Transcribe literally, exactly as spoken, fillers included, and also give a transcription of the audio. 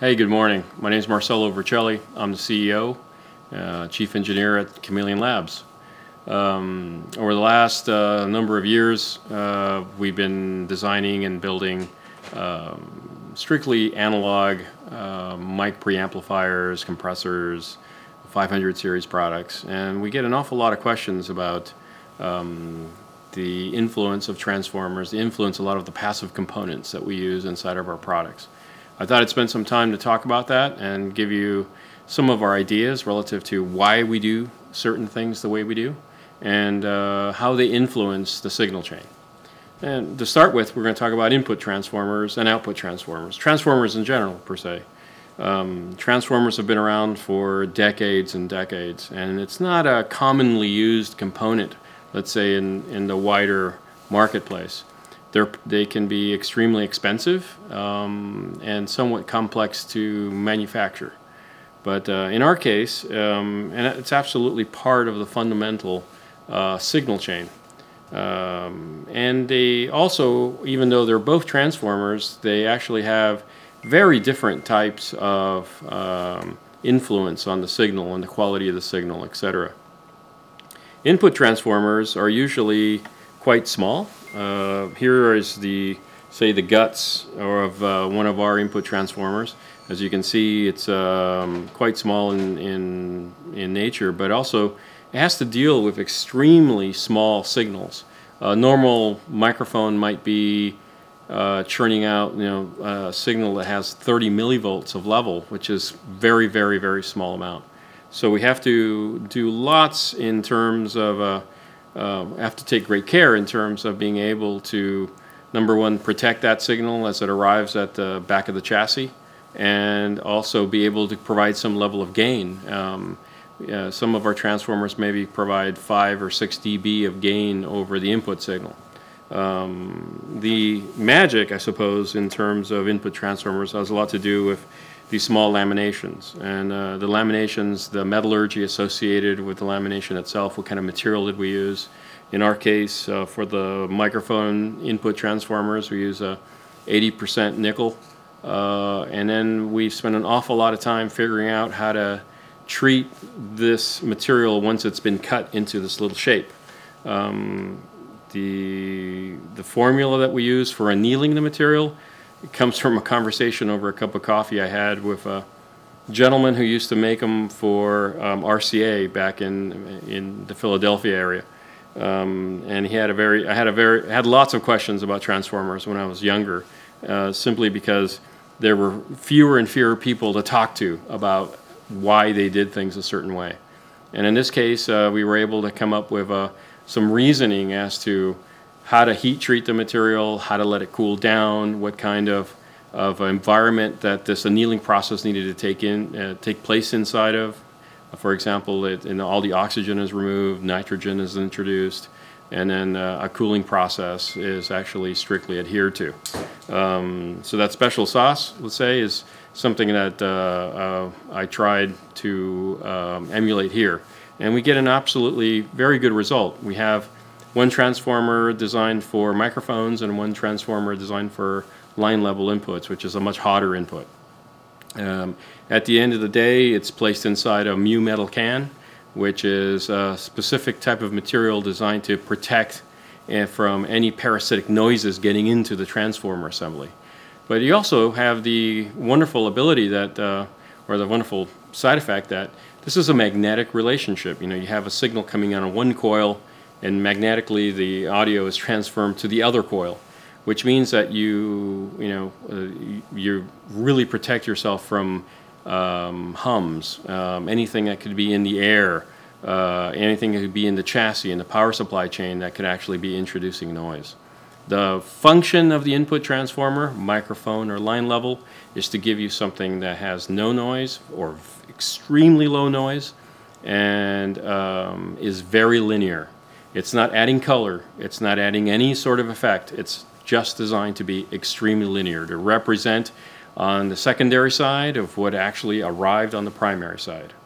Hey, good morning. My name is Marcelo Vercelli. I'm the C E O, uh, Chief Engineer at Chameleon Labs. Um, over the last uh, number of years, uh, we've been designing and building um, strictly analog uh, mic preamplifiers, compressors, five hundred series products, and we get an awful lot of questions about um, the influence of transformers, the influence a lot of the passive components that we use inside of our products. I thought I'd spend some time to talk about that and give you some of our ideas relative to why we do certain things the way we do and uh, how they influence the signal chain. And to start with, we're going to talk about input transformers and output transformers, transformers in general per se. Um, transformers have been around for decades and decades, and it's not a commonly used component, let's say, in, in the wider marketplace. They're, they can be extremely expensive um, and somewhat complex to manufacture. But uh, in our case, um, and it's absolutely part of the fundamental uh, signal chain. Um, and they also, even though they're both transformers, they actually have very different types of um, influence on the signal and the quality of the signal, et cetera. Input transformers are usually quite small. Uh, here is the, say, the guts of uh, one of our input transformers. As you can see, it's um, quite small in, in, in nature, but also it has to deal with extremely small signals. A normal microphone might be uh, churning out, you know, a signal that has thirty millivolts of level, which is very, very, very small amount. So we have to do lots in terms of uh, Uh, have to take great care in terms of being able to, number one, protect that signal as it arrives at the back of the chassis, and also be able to provide some level of gain. Um, uh, some of our transformers maybe provide five or six D B of gain over the input signal. Um, the magic, I suppose, in terms of input transformers has a lot to do with these small laminations, and uh, the laminations, the metallurgy associated with the lamination itself, what kind of material did we use. In our case, uh, for the microphone input transformers, we use a eighty percent nickel, uh, and then we spent an awful lot of time figuring out how to treat this material once it's been cut into this little shape. Um, the, the formula that we use for annealing the material, it comes from a conversation over a cup of coffee I had with a gentleman who used to make them for um, R C A back in in the Philadelphia area, um, and he had a very I had a very had lots of questions about transformers when I was younger, uh, simply because there were fewer and fewer people to talk to about why they did things a certain way, and in this case, uh, we were able to come up with uh, some reasoning as to how to heat treat the material, how to let it cool down, what kind of, of environment that this annealing process needed to take, in, uh, take place inside of. For example, it, and all the oxygen is removed, nitrogen is introduced, and then uh, a cooling process is actually strictly adhered to. Um, so that special sauce, let's say, is something that uh, uh, I tried to um, emulate here. And we get an absolutely very good result. We have one transformer designed for microphones and one transformer designed for line level inputs, which is a much hotter input. Um, at the end of the day, it's placed inside a mu metal can, which is a specific type of material designed to protect uh, from any parasitic noises getting into the transformer assembly. But you also have the wonderful ability that, uh, or the wonderful side effect that this is a magnetic relationship. You know, you have a signal coming out of one coil, and magnetically the audio is transferred to the other coil, which means that you, you know, uh, you really protect yourself from um, hums, um, anything that could be in the air, uh, anything that could be in the chassis, in the power supply chain that could actually be introducing noise. The function of the input transformer, microphone or line level, is to give you something that has no noise or extremely low noise and um, is very linear. It's not adding color, it's not adding any sort of effect, it's just designed to be extremely linear, to represent on the secondary side of what actually arrived on the primary side.